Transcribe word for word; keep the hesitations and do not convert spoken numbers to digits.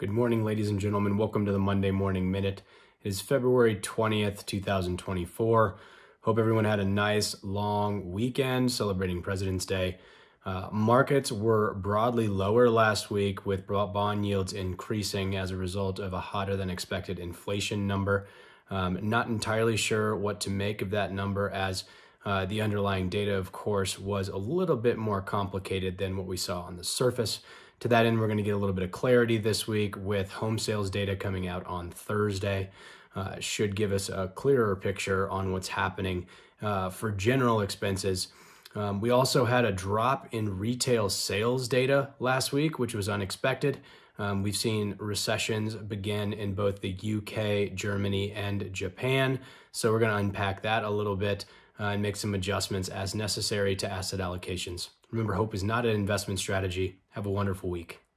Good morning, ladies and gentlemen. Welcome to the Monday Morning Minute. It is February twentieth, two thousand twenty-four. Hope everyone had a nice long weekend celebrating President's Day. Uh, markets were broadly lower last week, with bond yields increasing as a result of a hotter than expected inflation number. Um, not entirely sure what to make of that number, as uh, the underlying data, of course, was a little bit more complicated than what we saw on the surface. To that end, we're going to get a little bit of clarity this week with home sales data coming out on Thursday. Uh, should give us a clearer picture on what's happening uh, for general expenses. Um, we also had a drop in retail sales data last week, which was unexpected. Um, we've seen recessions begin in both the U K, Germany, and Japan. So we're going to unpack that a little bit uh, and make some adjustments as necessary to asset allocations. Remember, hope is not an investment strategy. Have a wonderful week.